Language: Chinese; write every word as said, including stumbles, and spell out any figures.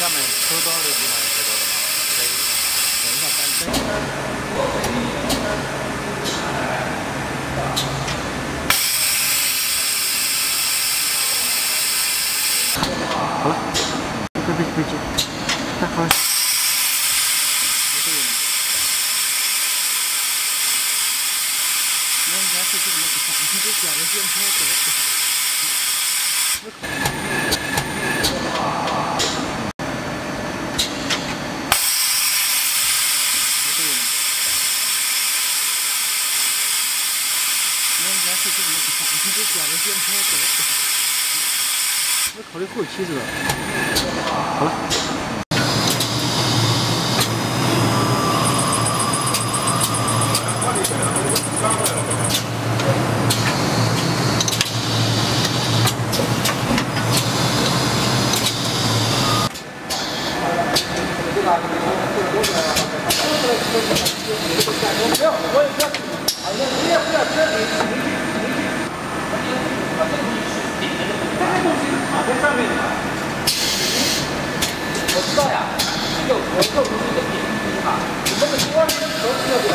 下面抽刀的地方也太多了吧？可以等一下干好了，别别别急，太好了。 要考虑后期是吧？好了。我知道呀，就我就不是一个点，你看，你这个锅是都热不了。